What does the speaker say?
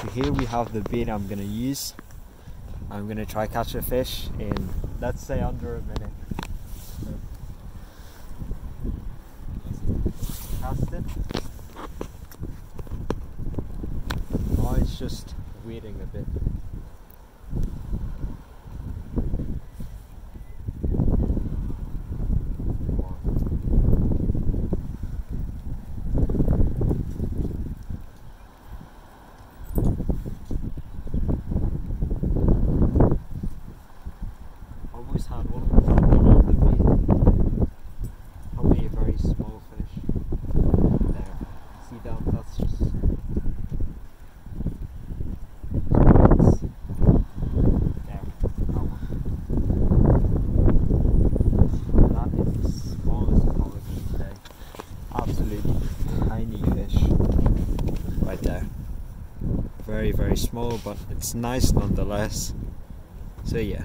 So here we have the bait I'm going to use. I'm going to try catch a fish in, let's say, under a minute. Cast it. Now it's just waiting a bit. Very small, but it's nice nonetheless. So yeah.